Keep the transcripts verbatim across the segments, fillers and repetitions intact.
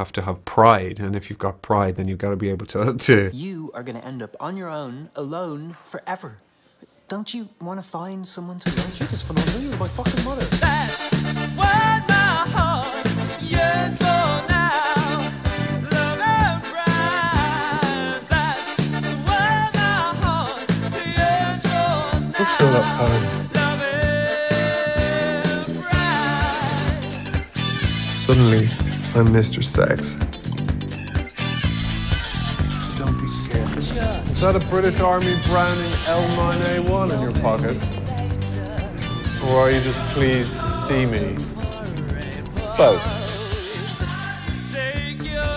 have to have pride, and if you've got pride, then you've got to be able to... to... You are going to end up on your own, alone, forever. Don't you want to find someone to love? Jesus, phenomenal, you're my fucking mother. That's what my heart yearns for now. Love and pride. That's what my heart yearns for now. What's Sherlock Holmes? Love and pride. Suddenly, I'm Mister Sex. Is that a British Army Browning L nine A one in your pocket? Or are you just pleased to see me? Both.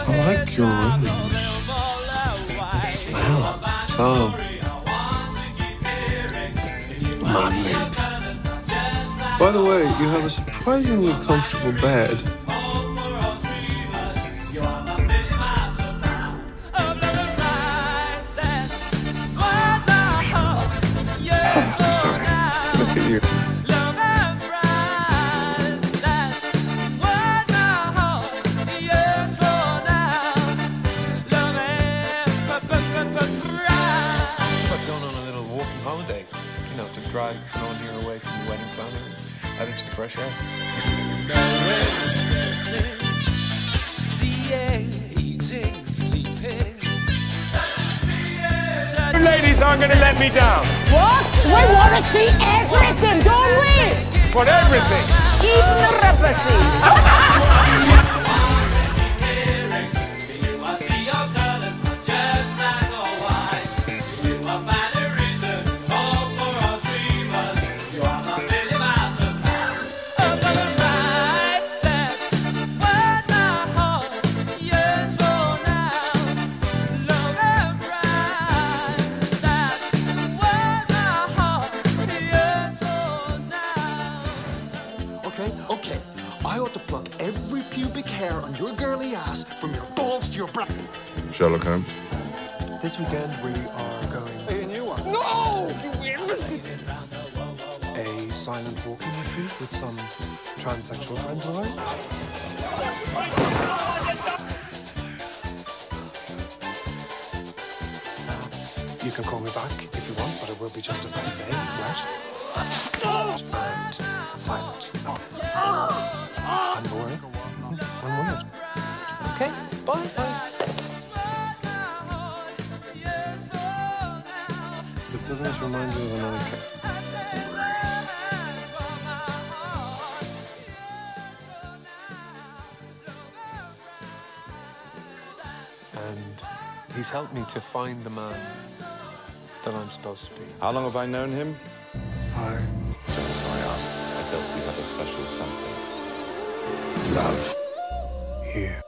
I like your rooms. The smell. So manly. By the way, you have a surprisingly comfortable bed. Drive someone here away from the wedding planner, out into the fresh air. The ladies aren't going to let me down. What? We want to see everything, don't we? What, everything? Even the leprosy. Okay, I ought to pluck every pubic hair on your girly ass from your balls to your bra. Sherlock Holmes. This weekend we are going... Hey, a new one. No! You A silent walking retreat with some transsexual friends of ours. Uh, you can call me back if you want, but it will be just as I say, right? And... silent. And more. One word. Okay, bye. Bye. This doesn't remind you of another cat. And he's helped me to find the man that I'm supposed to be. How long have I known him? Hi. I felt we had a special something. Love. Here.